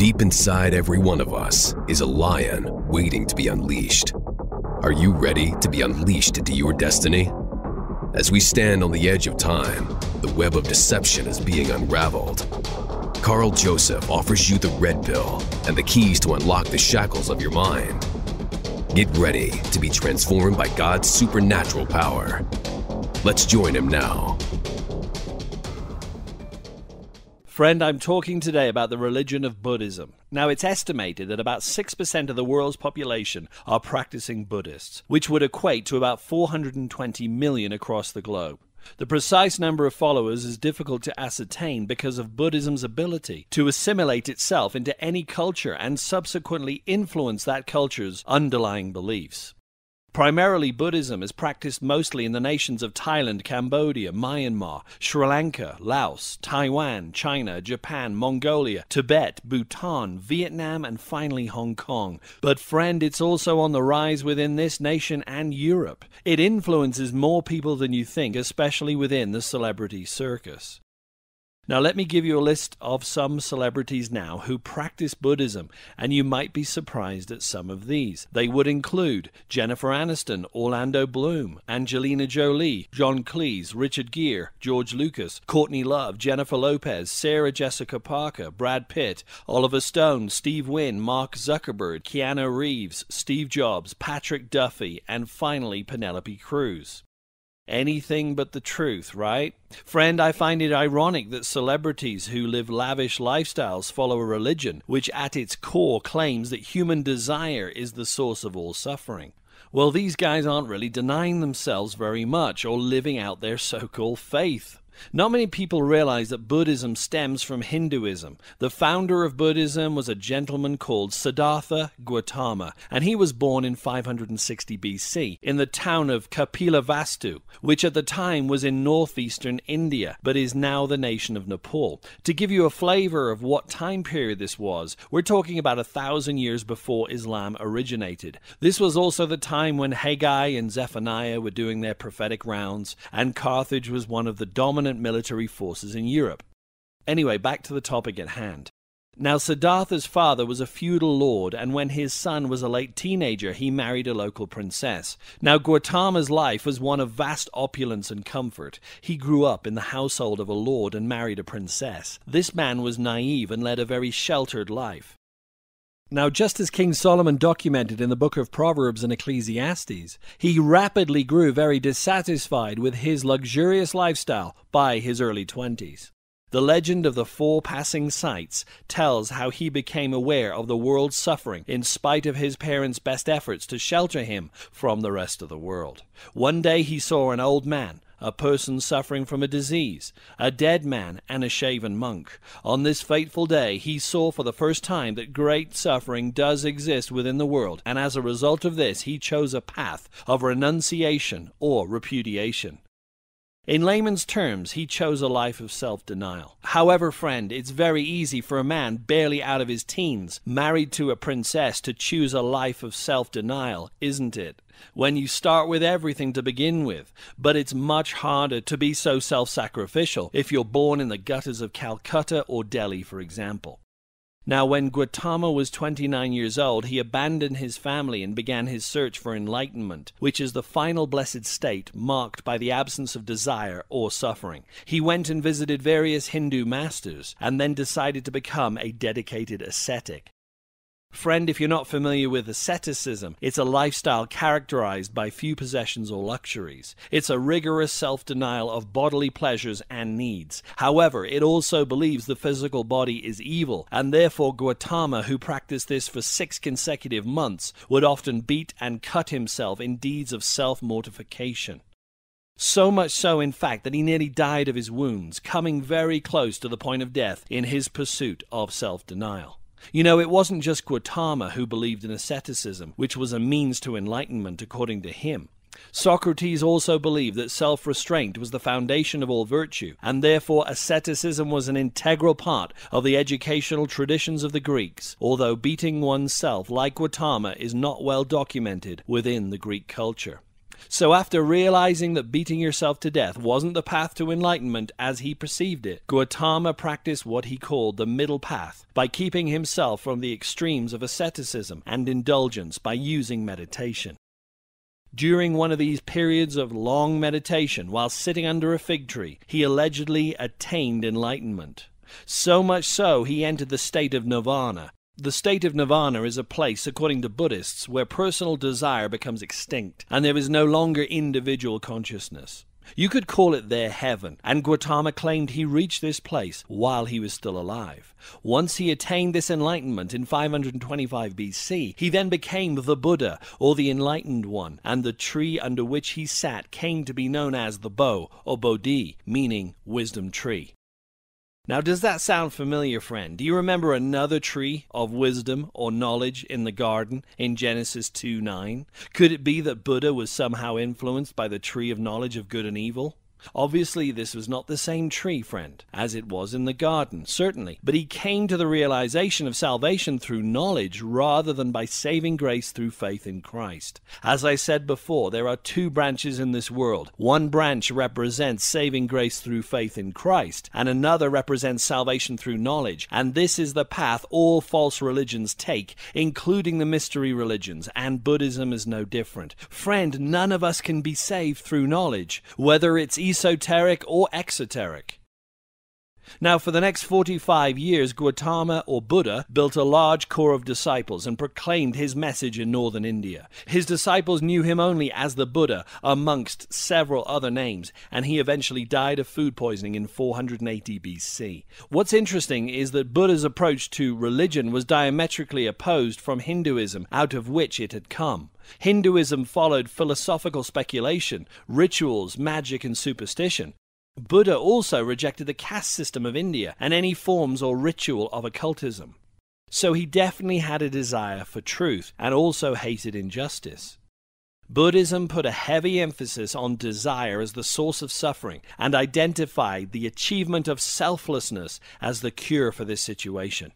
Deep inside every one of us is a lion waiting to be unleashed. Are you ready to be unleashed into your destiny? As we stand on the edge of time, the web of deception is being unraveled. Carl Joseph offers you the red pill and the keys to unlock the shackles of your mind. Get ready to be transformed by God's supernatural power. Let's join him now. Friend, I'm talking today about the religion of Buddhism. Now, it's estimated that about 6% of the world's population are practicing Buddhists, which would equate to about 420 million across the globe. The precise number of followers is difficult to ascertain because of Buddhism's ability to assimilate itself into any culture and subsequently influence that culture's underlying beliefs. Primarily, Buddhism is practiced mostly in the nations of Thailand, Cambodia, Myanmar, Sri Lanka, Laos, Taiwan, China, Japan, Mongolia, Tibet, Bhutan, Vietnam, and finally Hong Kong. But friend, it's also on the rise within this nation and Europe. It influences more people than you think, especially within the celebrity circus. Now let me give you a list of some celebrities now who practice Buddhism, and you might be surprised at some of these. They would include Jennifer Aniston, Orlando Bloom, Angelina Jolie, John Cleese, Richard Gere, George Lucas, Courtney Love, Jennifer Lopez, Sarah Jessica Parker, Brad Pitt, Oliver Stone, Steve Wynn, Mark Zuckerberg, Keanu Reeves, Steve Jobs, Patrick Duffy, and finally Penelope Cruz. Anything but the truth, right? Friend, I find it ironic that celebrities who live lavish lifestyles follow a religion which at its core claims that human desire is the source of all suffering. Well, these guys aren't really denying themselves very much or living out their so-called faith. Not many people realize that Buddhism stems from Hinduism. The founder of Buddhism was a gentleman called Siddhartha Gautama, and he was born in 560 BC in the town of Kapilavastu, which at the time was in northeastern India, but is now the nation of Nepal. To give you a flavor of what time period this was, we're talking about 1,000 years before Islam originated. This was also the time when Haggai and Zephaniah were doing their prophetic rounds, and Carthage was one of the dominant military forces in Europe. Anyway, back to the topic at hand. Now, Siddhartha's father was a feudal lord, and when his son was a late teenager, he married a local princess. Now, Gautama's life was one of vast opulence and comfort. He grew up in the household of a lord and married a princess. This man was naive and led a very sheltered life. Now, just as King Solomon documented in the book of Proverbs and Ecclesiastes, he rapidly grew very dissatisfied with his luxurious lifestyle by his early 20s. The legend of the four passing sights tells how he became aware of the world's suffering in spite of his parents' best efforts to shelter him from the rest of the world. One day he saw an old man, a person suffering from a disease, a dead man, and a shaven monk. On this fateful day, he saw for the first time that great suffering does exist within the world, and as a result of this, he chose a path of renunciation or repudiation. In layman's terms, he chose a life of self-denial. However, friend, it's very easy for a man barely out of his teens, married to a princess, to choose a life of self-denial, isn't it? When you start with everything to begin with. But it's much harder to be so self-sacrificial if you're born in the gutters of Calcutta or Delhi, for example. Now, when Gautama was 29 years old, he abandoned his family and began his search for enlightenment, which is the final blessed state marked by the absence of desire or suffering. He went and visited various Hindu masters and then decided to become a dedicated ascetic. Friend, if you're not familiar with asceticism, it's a lifestyle characterized by few possessions or luxuries. It's a rigorous self-denial of bodily pleasures and needs. However, it also believes the physical body is evil, and therefore Gautama, who practiced this for 6 consecutive months, would often beat and cut himself in deeds of self-mortification. So much so, in fact, that he nearly died of his wounds, coming very close to the point of death in his pursuit of self-denial. You know, it wasn't just Gautama who believed in asceticism, which was a means to enlightenment according to him. Socrates also believed that self-restraint was the foundation of all virtue, and therefore asceticism was an integral part of the educational traditions of the Greeks, although beating oneself like Gautama is not well documented within the Greek culture. So after realizing that beating yourself to death wasn't the path to enlightenment as he perceived it, Gautama practiced what he called the middle path by keeping himself from the extremes of asceticism and indulgence by using meditation. During one of these periods of long meditation, while sitting under a fig tree, he allegedly attained enlightenment. So much so, he entered the state of Nirvana. The state of Nirvana is a place, according to Buddhists, where personal desire becomes extinct, and there is no longer individual consciousness. You could call it their heaven, and Gautama claimed he reached this place while he was still alive. Once he attained this enlightenment in 525 BC, he then became the Buddha, or the Enlightened One, and the tree under which he sat came to be known as the Bo, or Bodhi, meaning wisdom tree. Now, does that sound familiar, friend? Do you remember another tree of wisdom or knowledge in the garden in Genesis 2:9? Could it be that Buddha was somehow influenced by the tree of knowledge of good and evil? Obviously, this was not the same tree, friend, as it was in the garden, certainly. But he came to the realization of salvation through knowledge rather than by saving grace through faith in Christ. As I said before, there are two branches in this world. One branch represents saving grace through faith in Christ, and another represents salvation through knowledge. And this is the path all false religions take, including the mystery religions, and Buddhism is no different. Friend, none of us can be saved through knowledge, whether it's esoteric or exoteric. Now, for the next 45 years, Gautama, or Buddha, built a large core of disciples and proclaimed his message in northern India. His disciples knew him only as the Buddha, amongst several other names, and he eventually died of food poisoning in 480 BC. What's interesting is that Buddha's approach to religion was diametrically opposed from Hinduism, out of which it had come. Hinduism followed philosophical speculation, rituals, magic, and superstition. Buddha also rejected the caste system of India and any forms or ritual of occultism. So he definitely had a desire for truth and also hated injustice. Buddhism put a heavy emphasis on desire as the source of suffering and identified the achievement of selflessness as the cure for this situation.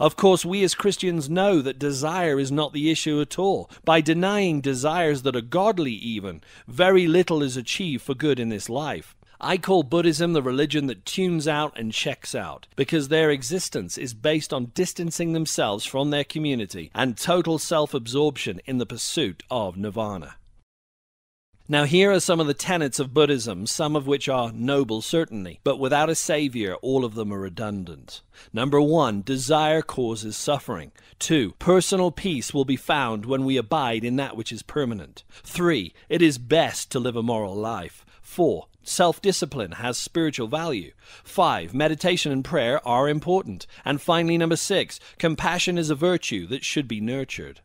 Of course, we as Christians know that desire is not the issue at all. By denying desires that are godly even, very little is achieved for good in this life. I call Buddhism the religion that tunes out and checks out, because their existence is based on distancing themselves from their community and total self-absorption in the pursuit of nirvana. Now, here are some of the tenets of Buddhism, some of which are noble, certainly, but without a savior, all of them are redundant. Number 1, desire causes suffering. 2, personal peace will be found when we abide in that which is permanent. 3, it is best to live a moral life. 4, self-discipline has spiritual value. 5, meditation and prayer are important. And finally, number 6, compassion is a virtue that should be nurtured.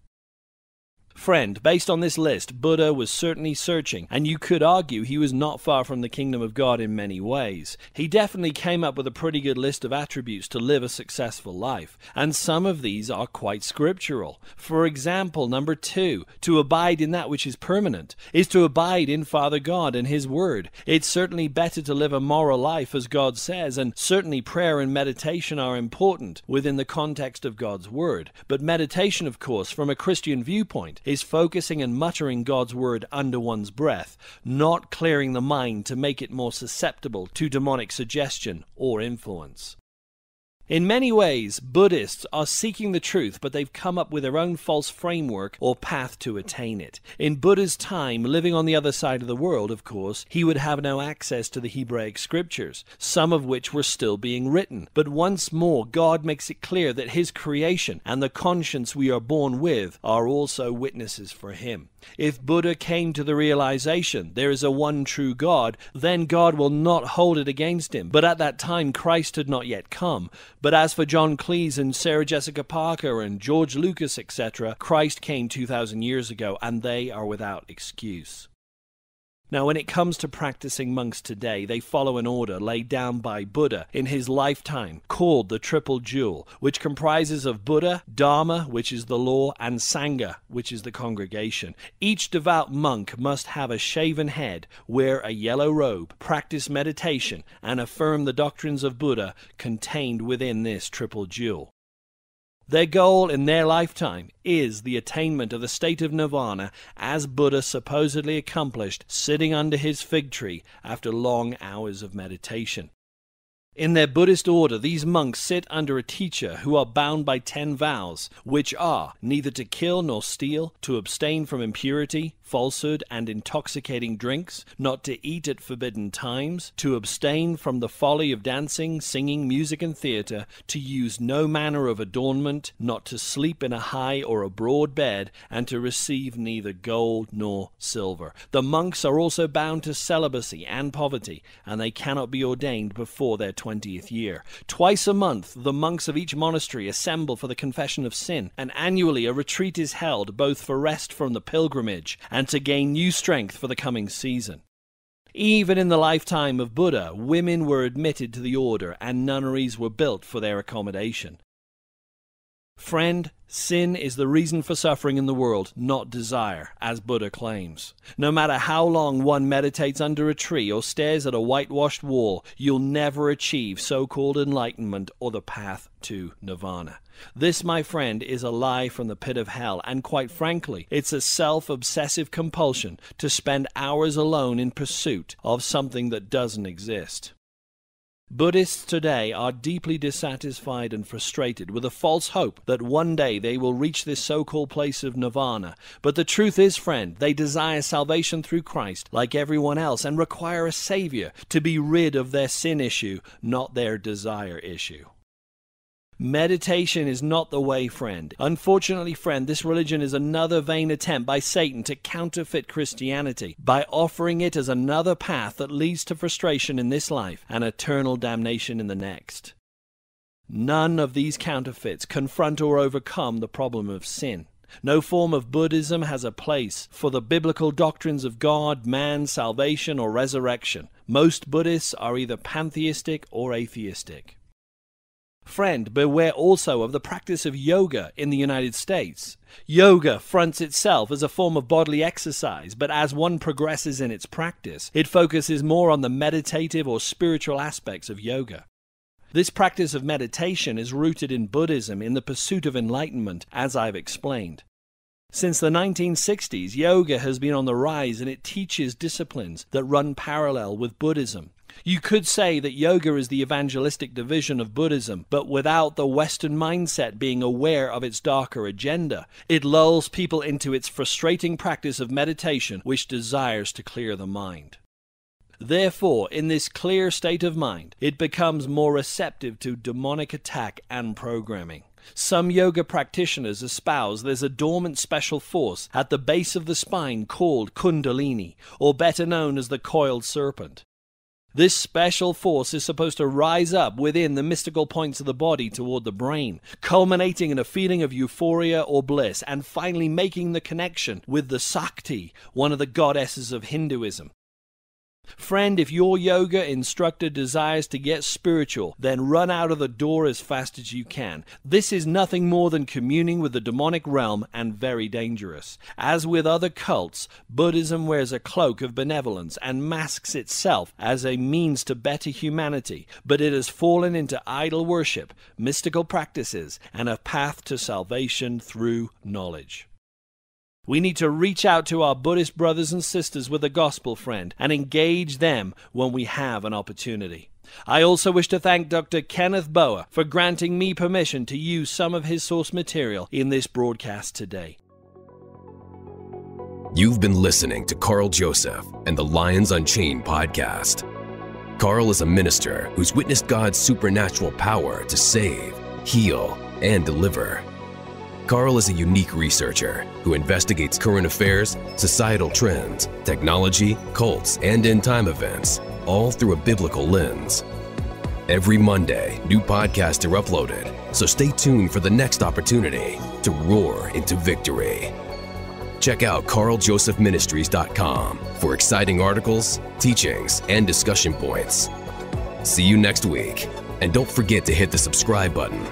Friend, based on this list, Buddha was certainly searching, and you could argue he was not far from the kingdom of God in many ways. He definitely came up with a pretty good list of attributes to live a successful life, and some of these are quite scriptural. For example, number 2, to abide in that which is permanent, is to abide in Father God and His Word. It's certainly better to live a moral life, as God says, and certainly prayer and meditation are important within the context of God's Word. But meditation, of course, from a Christian viewpoint, is focusing and muttering God's word under one's breath, not clearing the mind to make it more susceptible to demonic suggestion or influence. In many ways, Buddhists are seeking the truth, but they've come up with their own false framework or path to attain it. In Buddha's time, living on the other side of the world, of course, he would have no access to the Hebraic scriptures, some of which were still being written. But once more, God makes it clear that his creation and the conscience we are born with are also witnesses for him. If Buddha came to the realization there is a one true God, then God will not hold it against him. But at that time, Christ had not yet come. But as for John Cleese and Sarah Jessica Parker and George Lucas, etc., Christ came 2,000 years ago, and they are without excuse. Now, when it comes to practicing monks today, they follow an order laid down by Buddha in his lifetime called the Triple Jewel, which comprises of Buddha, Dharma, which is the law, and Sangha, which is the congregation. Each devout monk must have a shaven head, wear a yellow robe, practice meditation, and affirm the doctrines of Buddha contained within this Triple Jewel. Their goal in their lifetime is the attainment of the state of nirvana, as Buddha supposedly accomplished sitting under his fig tree after long hours of meditation. In their Buddhist order, these monks sit under a teacher who are bound by 10 vows, which are neither to kill nor steal, to abstain from impurity, falsehood, and intoxicating drinks, not to eat at forbidden times, to abstain from the folly of dancing, singing, music, and theatre, to use no manner of adornment, not to sleep in a high or a broad bed, and to receive neither gold nor silver. The monks are also bound to celibacy and poverty, and they cannot be ordained before their 20th year. Twice a month, the monks of each monastery assemble for the confession of sin, and annually a retreat is held both for rest from the pilgrimage and to gain new strength for the coming season. Even in the lifetime of Buddha, women were admitted to the order and nunneries were built for their accommodation. Friend, sin is the reason for suffering in the world, not desire, as Buddha claims. No matter how long one meditates under a tree or stares at a whitewashed wall, you'll never achieve so-called enlightenment or the path to nirvana. This, my friend, is a lie from the pit of hell, and quite frankly, it's a self-obsessive compulsion to spend hours alone in pursuit of something that doesn't exist. Buddhists today are deeply dissatisfied and frustrated with a false hope that one day they will reach this so-called place of nirvana. But the truth is, friend, they desire salvation through Christ like everyone else and require a savior to be rid of their sin issue, not their desire issue. Meditation is not the way, friend. Unfortunately, friend, this religion is another vain attempt by Satan to counterfeit Christianity by offering it as another path that leads to frustration in this life and eternal damnation in the next. None of these counterfeits confront or overcome the problem of sin. No form of Buddhism has a place for the biblical doctrines of God, man, salvation, or resurrection. Most Buddhists are either pantheistic or atheistic. Friend, beware also of the practice of yoga in the United States. Yoga fronts itself as a form of bodily exercise, but as one progresses in its practice, it focuses more on the meditative or spiritual aspects of yoga. This practice of meditation is rooted in Buddhism in the pursuit of enlightenment, as I've explained. Since the 1960s, yoga has been on the rise, and it teaches disciplines that run parallel with Buddhism. You could say that yoga is the evangelistic division of Buddhism, but without the Western mindset being aware of its darker agenda. It lulls people into its frustrating practice of meditation, which desires to clear the mind. Therefore, in this clear state of mind, it becomes more receptive to demonic attack and programming. Some yoga practitioners espouse there's a dormant special force at the base of the spine called Kundalini, or better known as the coiled serpent. This special force is supposed to rise up within the mystical points of the body toward the brain, culminating in a feeling of euphoria or bliss, and finally making the connection with the Sakthi, one of the goddesses of Hinduism. Friend, if your yoga instructor desires to get spiritual, then run out of the door as fast as you can. This is nothing more than communing with the demonic realm, and very dangerous. As with other cults, Buddhism wears a cloak of benevolence and masks itself as a means to better humanity, but it has fallen into idol worship, mystical practices, and a path to salvation through knowledge. We need to reach out to our Buddhist brothers and sisters with the gospel, friend, and engage them when we have an opportunity. I also wish to thank Dr. Kenneth Boa for granting me permission to use some of his source material in this broadcast today. You've been listening to Carl Joseph and the Lions Unchained podcast. Carl is a minister who's witnessed God's supernatural power to save, heal, and deliver. Carl is a unique researcher who investigates current affairs, societal trends, technology, cults, and end-time events, all through a biblical lens. Every Monday, new podcasts are uploaded, so stay tuned for the next opportunity to roar into victory. Check out CarlJosephMinistries.com for exciting articles, teachings, and discussion points. See you next week, and don't forget to hit the subscribe button.